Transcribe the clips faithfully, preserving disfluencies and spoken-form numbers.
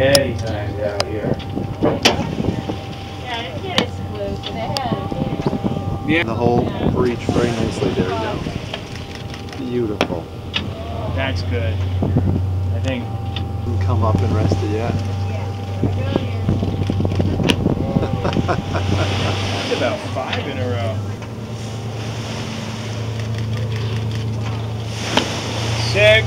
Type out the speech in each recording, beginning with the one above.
many times out here. Yeah, I get it's blue, but I had it. Yeah. The hole breached very nicely there. You go. Beautiful. That's good. I think you can come up and rest it yet. That's about five in a row. Six.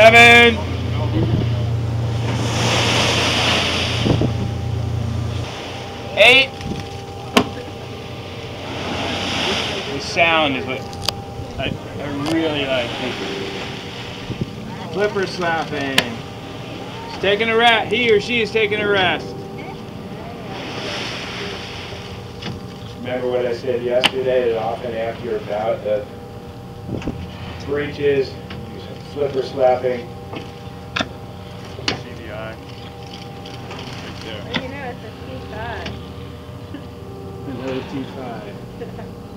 Seven. Eight. The sound is what I, I really like. Flipper slapping. She's taking a rest. He or she is taking a rest. Remember what I said yesterday, that often after a bout that breaches, flipper slapping. See the eye? Right there. Well, you know, it's a T five. Another T five.